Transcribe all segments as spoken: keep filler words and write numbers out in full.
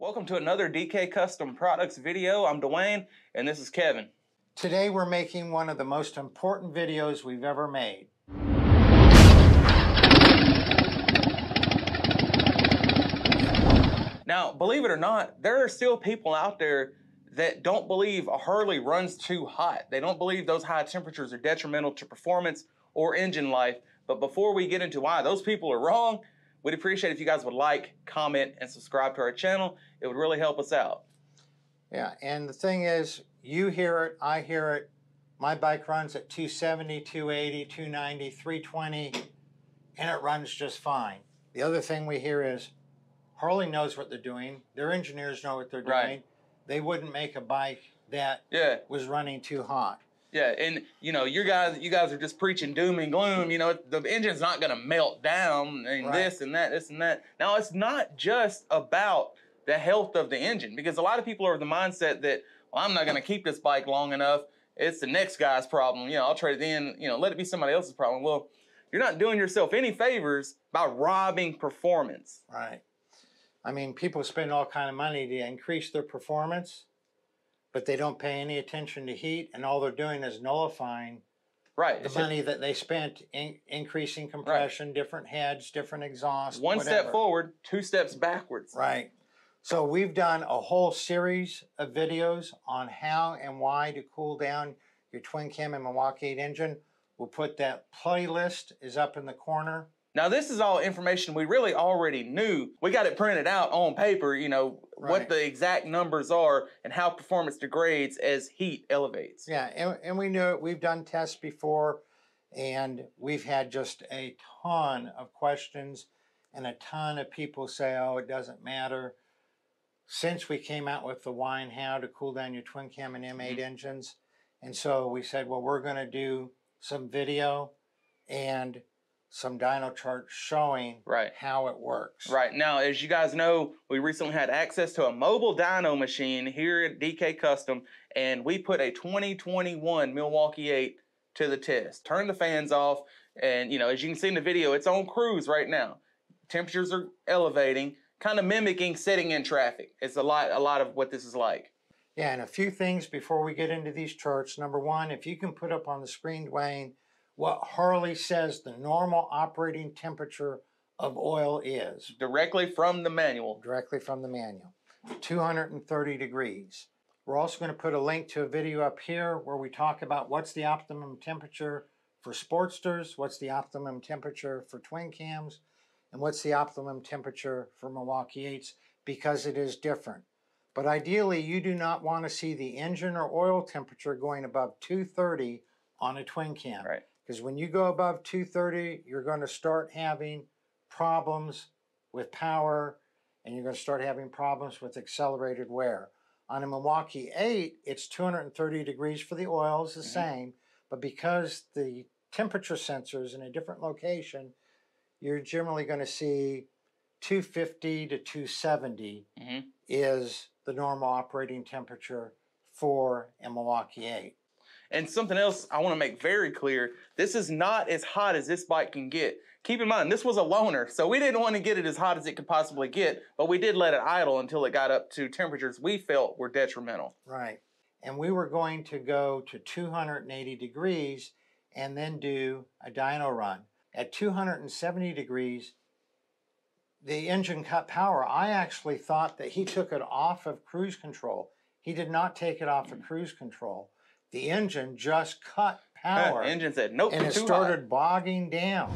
Welcome to another D K Custom Products video. I'm Dwayne and this is Kevin. Today we're making one of the most important videos we've ever made. Now, believe it or not, there are still people out there that don't believe a Harley runs too hot. They don't believe those high temperatures are detrimental to performance or engine life. But before we get into why those people are wrong, we'd appreciate if you guys would like, comment, and subscribe to our channel. It would really help us out. Yeah, and the thing is, you hear it, I hear it. My bike runs at two seventy, two eighty, two ninety, three twenty, and it runs just fine. The other thing we hear is, Harley knows what they're doing. Their engineers know what they're doing. Right. They wouldn't make a bike that yeah. was running too hot. Yeah, and you know, you guys, you guys are just preaching doom and gloom. You know, the engine's not going to melt down, and right. this and that, this and that. Now, it's not just about the health of the engine, because a lot of people are of the mindset that, well, I'm not going to keep this bike long enough. It's the next guy's problem. You know, I'll trade it in. You know, let it be somebody else's problem. Well, you're not doing yourself any favors by robbing performance. Right. I mean, people spend all kind of money to increase their performance, but they don't pay any attention to heat, and all they're doing is nullifying right. the it's money just, that they spent in increasing compression, right. different heads, different exhaust, One whatever. step forward, two steps backwards. Right. So we've done a whole series of videos on how and why to cool down your Twin Cam and Milwaukee eight engine. We'll put that playlist is up in the corner. Now, this is all information we really already knew. We got it printed out on paper, you know, right. what the exact numbers are and how performance degrades as heat elevates. Yeah, and, and we knew it. We've done tests before, and we've had just a ton of questions and a ton of people say, oh, it doesn't matter. Since we came out with the why and how to cool down your Twin Cam and M eight mm-hmm. engines, and so we said, well, we're going to do some video and some dyno charts showing right. how it works. Right. Now, as you guys know, we recently had access to a mobile dyno machine here at D K Custom, and we put a twenty twenty-one Milwaukee eight to the test. Turned the fans off, and, you know, as you can see in the video, it's on cruise right now. Temperatures are elevating, kind of mimicking sitting in traffic. It's a lot, a lot of what this is like. Yeah, and a few things before we get into these charts. Number one, if you can put up on the screen, Dwayne, what Harley says the normal operating temperature of oil is. Directly from the manual. Directly from the manual. two hundred thirty degrees. We're also going to put a link to a video up here where we talk about what's the optimum temperature for Sportsters, what's the optimum temperature for Twin Cams, and what's the optimum temperature for Milwaukee eights, because it is different. But ideally, you do not want to see the engine or oil temperature going above two thirty on a Twin Cam. Right. Because when you go above two thirty, you're going to start having problems with power, and you're going to start having problems with accelerated wear. On a Milwaukee eight, it's two hundred thirty degrees for the oils, the mm-hmm. same, but because the temperature sensor is in a different location, you're generally going to see two fifty to two seventy mm-hmm. is the normal operating temperature for a Milwaukee eight. And something else I want to make very clear, this is not as hot as this bike can get. Keep in mind, this was a loaner, so we didn't want to get it as hot as it could possibly get, but we did let it idle until it got up to temperatures we felt were detrimental. Right. And we were going to go to two hundred eighty degrees and then do a dyno run. At two hundred seventy degrees, the engine cut power. I actually thought that he took it off of cruise control. He did not take it off of cruise control. The engine just cut power. The engine said, nope, and it started hot. bogging down.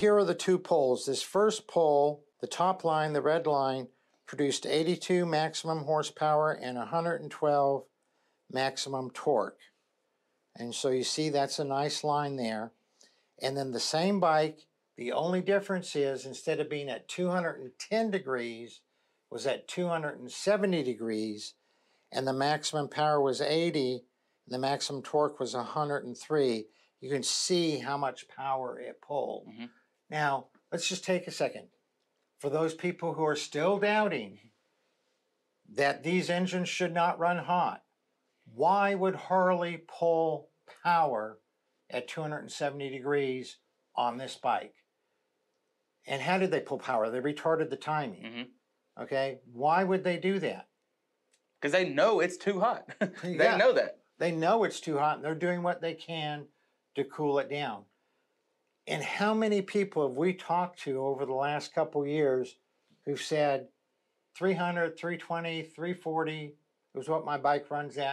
Here are the two poles. This first pole, the top line, the red line, produced eighty-two maximum horsepower and one hundred twelve maximum torque. And so you see that's a nice line there. And then the same bike, the only difference is instead of being at two hundred ten degrees, was at two hundred seventy degrees, and the maximum power was eighty, and the maximum torque was one hundred three. You can see how much power it pulled. Mm-hmm. Now, let's just take a second. For those people who are still doubting that these engines should not run hot, why would Harley pull power at two hundred seventy degrees on this bike? And how did they pull power? They retarded the timing. Mm-hmm. Okay, why would they do that? Because they know it's too hot. they yeah. know that. They know it's too hot, and they're doing what they can to cool it down. And how many people have we talked to over the last couple years who've said three hundred, three twenty, three forty is what my bike runs at?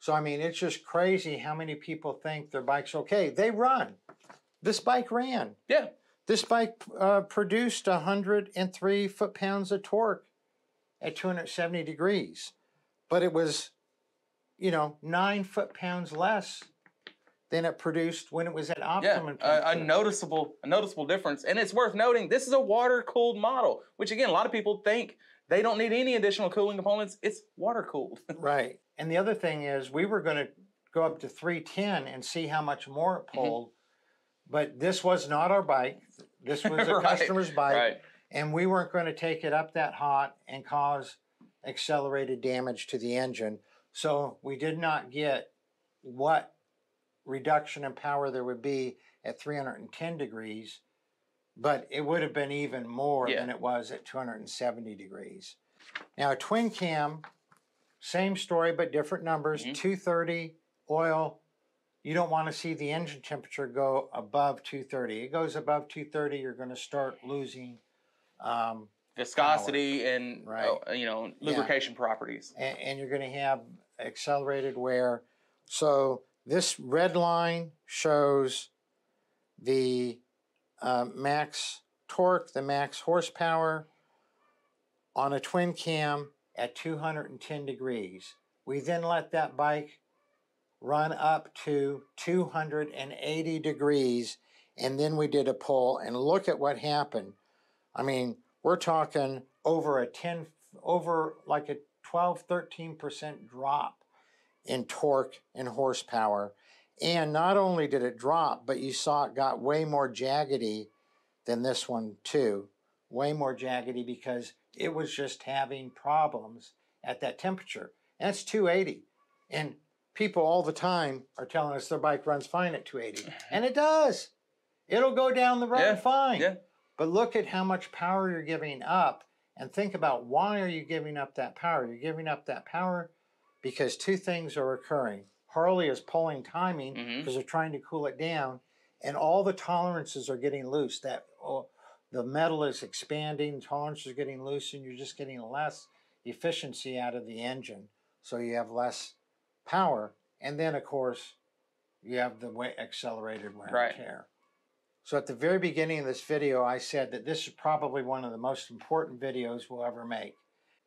So, I mean, it's just crazy how many people think their bike's okay. They run. This bike ran. Yeah. This bike uh, produced one hundred three foot-pounds of torque at two hundred seventy degrees. But it was, you know, nine foot-pounds less than it produced when it was at optimum. Yeah, uh, a noticeable, a noticeable difference. And it's worth noting, this is a water-cooled model, which again, a lot of people think they don't need any additional cooling components. It's water-cooled. Right. And the other thing is, we were going to go up to three ten and see how much more it pulled, mm-hmm. but this was not our bike. This was a right. customer's bike, right. and we weren't going to take it up that hot and cause accelerated damage to the engine. So we did not get what reduction in power there would be at three hundred ten degrees, but it would have been even more yeah. than it was at two hundred seventy degrees. Now, a twin cam, same story but different numbers, mm-hmm. two thirty oil. You don't want to see the engine temperature go above two thirty. It goes above two thirty, you're going to start losing um, viscosity power. and right. uh, you know lubrication yeah. properties. And, and you're going to have accelerated wear. So this red line shows the uh, max torque, the max horsepower on a twin cam at two hundred ten degrees. We then let that bike run up to two hundred eighty degrees, and then we did a pull, and look at what happened. I mean, we're talking over a ten, over like a twelve, thirteen percent drop in torque and horsepower. And not only did it drop, but you saw it got way more jaggedy than this one too. Way more jaggedy because it was just having problems at that temperature. And that's two eighty. And people all the time are telling us their bike runs fine at two eighty. And it does. It'll go down the road yeah. fine. Yeah. But look at how much power you're giving up, and think about, why are you giving up that power? You're giving up that power because two things are occurring. Harley is pulling timing because mm-hmm. they're trying to cool it down, and all the tolerances are getting loose. That oh, the metal is expanding, tolerances are getting loose, and you're just getting less efficiency out of the engine. So you have less power. And then, of course, you have the accelerated wear right. and tear. So at the very beginning of this video, I said that this is probably one of the most important videos we'll ever make.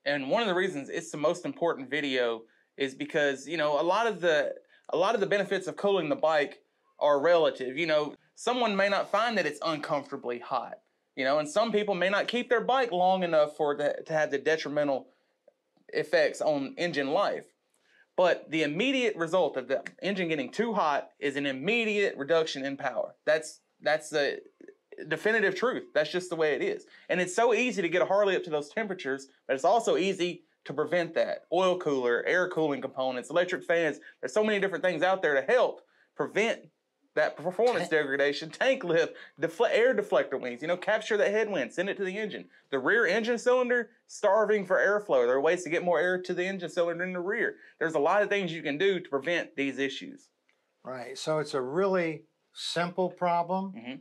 And one of the reasons it's the most important video is because, you know, a lot of the a lot of the benefits of cooling the bike are relative. You know, someone may not find that it's uncomfortably hot, you know, and some people may not keep their bike long enough for it to have the detrimental effects on engine life. But the immediate result of the engine getting too hot is an immediate reduction in power. That's That's the definitive truth. That's just the way it is. And it's so easy to get a Harley up to those temperatures, but it's also easy to prevent that. Oil cooler, air cooling components, electric fans. There's so many different things out there to help prevent that performance degradation. Tank lift, defle air deflector wings, you know, capture that headwind, send it to the engine. The rear engine cylinder, starving for airflow. There are ways to get more air to the engine cylinder in the rear. There's a lot of things you can do to prevent these issues. Right, so it's a really simple problem mm-hmm.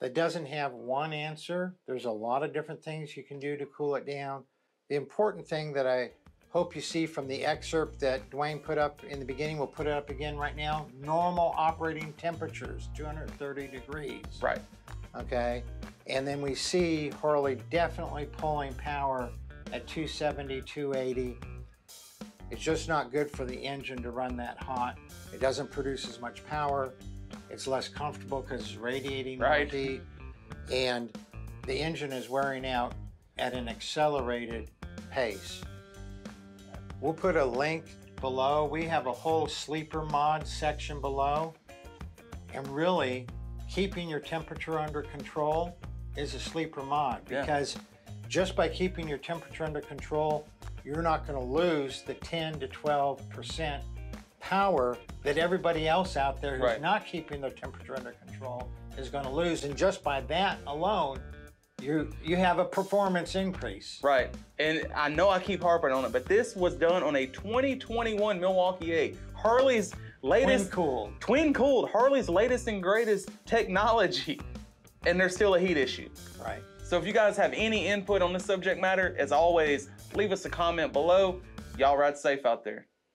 that doesn't have one answer. There's a lot of different things you can do to cool it down. The important thing that I hope you see from the excerpt that Dwayne put up in the beginning, we'll put it up again right now, normal operating temperatures, two hundred thirty degrees. Right. Okay. And then we see Harley definitely pulling power at two seventy, two eighty. It's just not good for the engine to run that hot. It doesn't produce as much power. It's less comfortable because it's radiating more heat. And the engine is wearing out at an accelerated pace. We'll put a link below. We have a whole sleeper mod section below. And really, keeping your temperature under control is a sleeper mod, because yeah. just by keeping your temperature under control, you're not going to lose the ten to twelve percent power that everybody else out there who's right. not keeping their temperature under control is going to lose. And just by that alone, you you have a performance increase. Right. And I know I keep harping on it, but this was done on a twenty twenty-one Milwaukee eight. Harley's latest... Twin cooled. Twin cooled. Harley's latest and greatest technology. And there's still a heat issue. Right. So if you guys have any input on this subject matter, as always, leave us a comment below. Y'all ride safe out there.